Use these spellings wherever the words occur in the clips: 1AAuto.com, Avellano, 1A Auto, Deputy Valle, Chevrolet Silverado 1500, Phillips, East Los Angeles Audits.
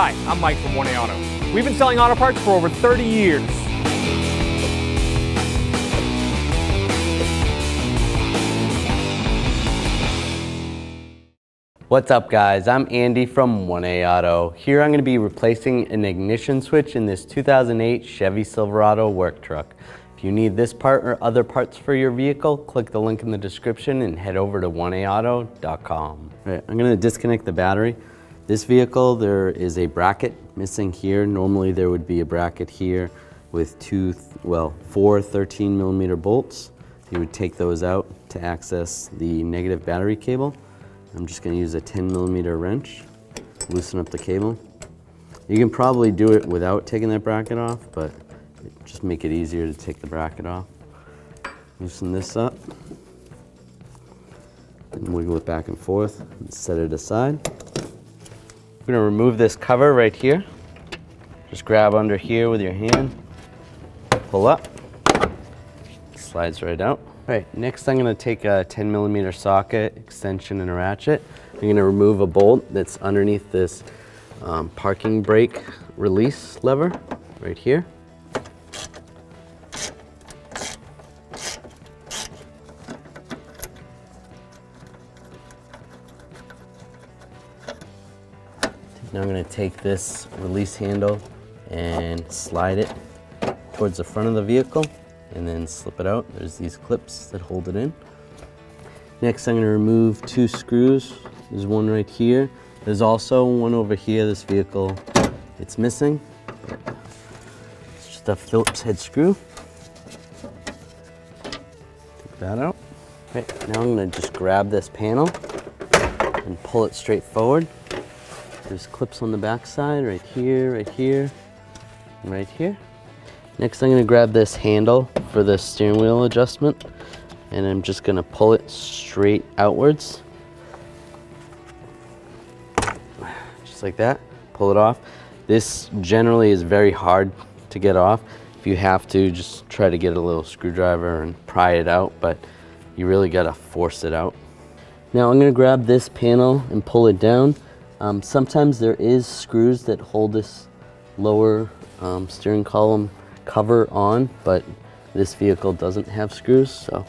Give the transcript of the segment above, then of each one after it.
Hi, I'm Mike from 1A Auto. We've been selling auto parts for over 30 years. What's up guys, I'm Andy from 1A Auto. Here I'm going to be replacing an ignition switch in this 2008 Chevy Silverado work truck. If you need this part or other parts for your vehicle, click the link in the description and head over to 1AAuto.com. All right, I'm going to disconnect the battery. This vehicle, there is a bracket missing here. Normally there would be a bracket here with four 13 millimeter bolts. You would take those out to access the negative battery cable. I'm just going to use a 10 millimeter wrench, loosen up the cable. You can probably do it without taking that bracket off, but just make it easier to take the bracket off. Loosen this up and wiggle it back and forth and set it aside. I'm going to remove this cover right here. Just grab under here with your hand, pull up, slides right out. All right, next I'm going to take a 10 millimeter socket, extension, and a ratchet. I'm going to remove a bolt that's underneath this parking brake release lever right here. Now I'm going to take this release handle and slide it towards the front of the vehicle, and then slip it out. There's these clips that hold it in. Next, I'm going to remove two screws. There's one right here. There's also one over here. This vehicle, it's missing. It's just a Phillips head screw. Take that out. Right, now I'm going to just grab this panel and pull it straight forward. There's clips on the back side, right here, right here, and right here. Next, I'm going to grab this handle for the steering wheel adjustment, and I'm just going to pull it straight outwards. Just like that. Pull it off. This generally is very hard to get off. If you have to, just try to get a little screwdriver and pry it out, but you really got to force it out. Now, I'm going to grab this panel and pull it down. Sometimes there is screws that hold this lower steering column cover on, but this vehicle doesn't have screws, so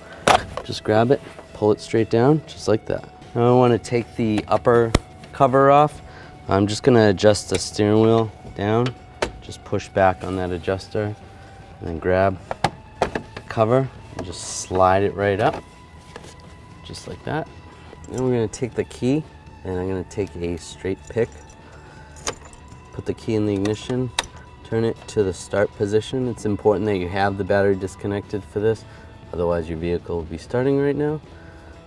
just grab it, pull it straight down, just like that. Now I want to take the upper cover off. I'm just going to adjust the steering wheel down, just push back on that adjuster, and then grab the cover and just slide it right up, just like that. Then we're going to take the key, and I'm going to take a straight pick, put the key in the ignition, turn it to the start position. It's important that you have the battery disconnected for this, otherwise your vehicle will be starting right now.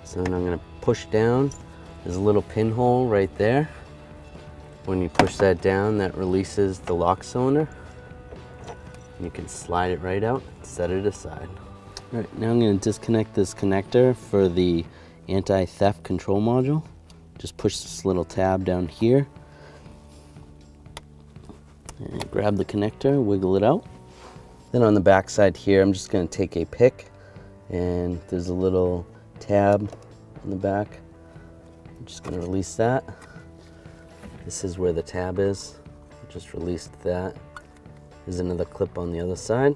So then I'm going to push down. There's a little pinhole right there. When you push that down, that releases the lock cylinder. You can slide it right out and set it aside. All right, now I'm going to disconnect this connector for the anti-theft control module. Just push this little tab down here. And grab the connector, wiggle it out. Then on the back side here, I'm just going to take a pick, and there's a little tab on the back. I'm just going to release that. This is where the tab is. Just released that. There's another clip on the other side.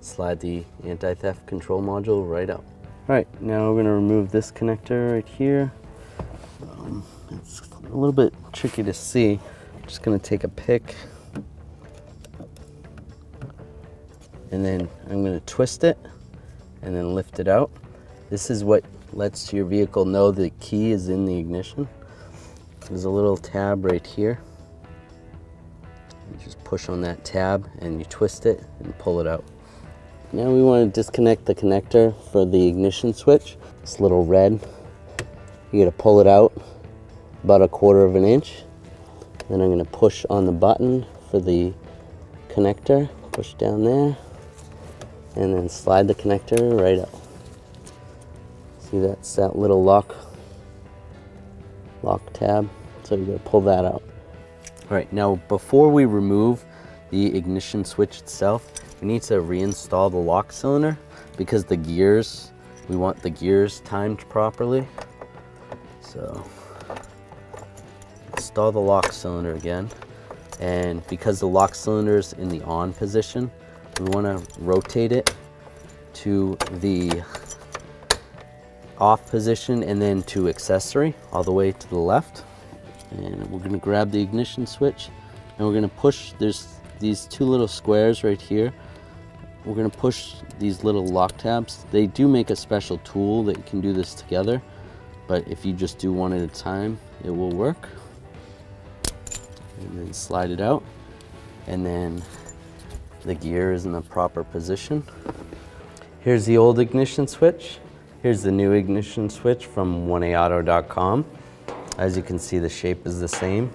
Slide the anti-theft control module right out. All right, now we're going to remove this connector right here. It's a little bit tricky to see. I'm just going to take a pick, and then I'm going to twist it and then lift it out. This is what lets your vehicle know the key is in the ignition. There's a little tab right here. You just push on that tab and you twist it and pull it out. Now we want to disconnect the connector for the ignition switch. It's a little red. You got to pull it out about 1/4 of an inch. Then I'm going to push on the button for the connector. Push down there, and then slide the connector right up. See, that's that little lock tab, so you're going to pull that out. All right, now before we remove the ignition switch itself, we need to reinstall the lock cylinder, because the gears, we want the gears timed properly. So install the lock cylinder again. And because the lock cylinder is in the on position, we want to rotate it to the off position and then to accessory all the way to the left. And we're going to grab the ignition switch and we're going to push, there's these two little squares right here. We're going to push these little lock tabs. They do make a special tool that you can do this together, but if you just do one at a time, it will work. And then slide it out, and then the gear is in the proper position. Here's the old ignition switch. Here's the new ignition switch from 1AAuto.com. As you can see, the shape is the same.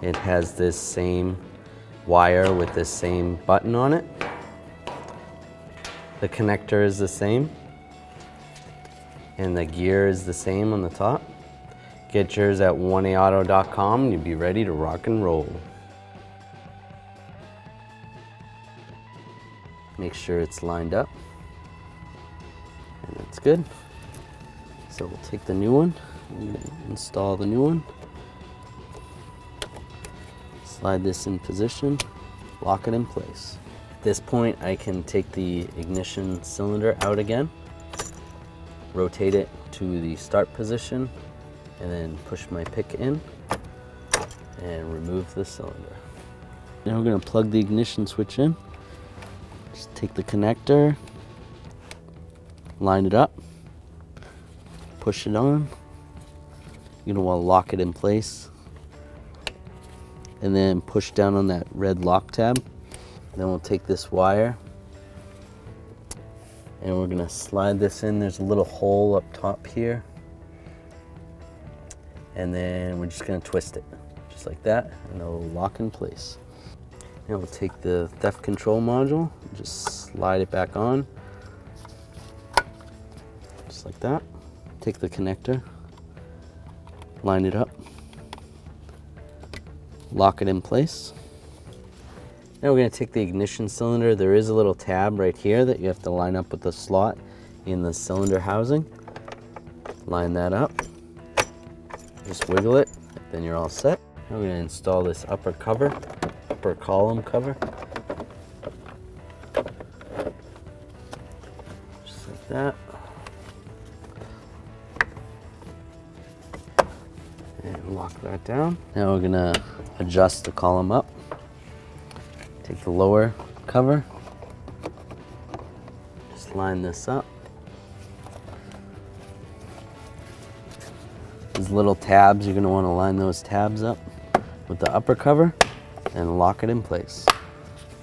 It has this same wire with this same button on it. The connector is the same. And the gear is the same on the top. Get yours at 1AAuto.com and you'll be ready to rock and roll. Make sure it's lined up. And that's good. So we'll take the new one, install the new one. Slide this in position, lock it in place. At this point, I can take the ignition cylinder out again, rotate it to the start position, and then push my pick in and remove the cylinder. Now we're going to plug the ignition switch in. Just take the connector, line it up, push it on. You're going to want to lock it in place and then push down on that red lock tab. And then we'll take this wire and we're going to slide this in. There's a little hole up top here. And then we're just going to twist it just like that and it'll lock in place. Now we'll take the theft control module and just slide it back on just like that. Take the connector, line it up, lock it in place. Now we're going to take the ignition cylinder. There is a little tab right here that you have to line up with the slot in the cylinder housing. Line that up. Just wiggle it, then you're all set. Now we're going to install this upper cover, upper column cover. Just like that. And lock that down. Now we're going to adjust the column up. Take the lower cover. Just line this up. These little tabs, you're going to want to line those tabs up with the upper cover and lock it in place.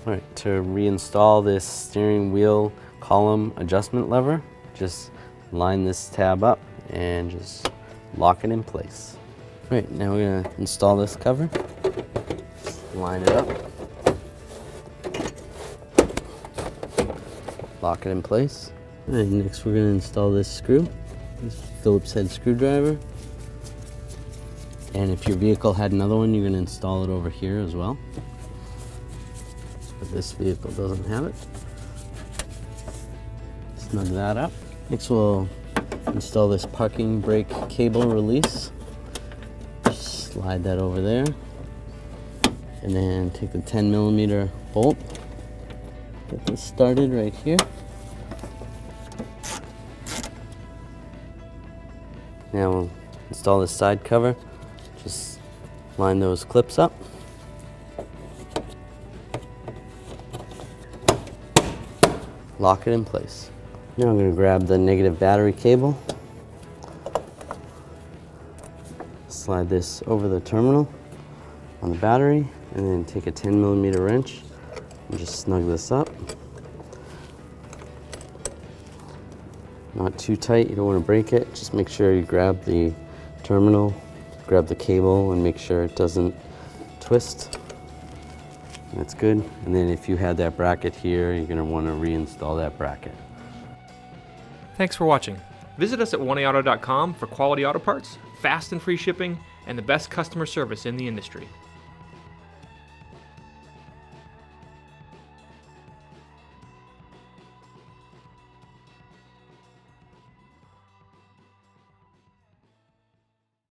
All right, to reinstall this steering wheel column adjustment lever, just line this tab up and just lock it in place. All right, now we're going to install this cover. Just line it up. Lock it in place. All right, next we're going to install this screw, this Phillips head screwdriver. And if your vehicle had another one, you're going to install it over here as well. But this vehicle doesn't have it. Snug that up. Next we'll install this parking brake cable release. Just slide that over there. And then take the 10mm bolt. Get this started right here. Now we'll install this side cover. Just line those clips up. Lock it in place. Now I'm going to grab the negative battery cable. Slide this over the terminal on the battery and then take a 10mm wrench and just snug this up. Not too tight, you don't want to break it. Just make sure you grab the terminal, grab the cable and make sure it doesn't twist. That's good. And then if you had that bracket here, you're going to want to reinstall that bracket. Thanks for watching. Visit us at 1AAuto.com for quality auto parts, fast and free shipping, and the best customer service in the industry.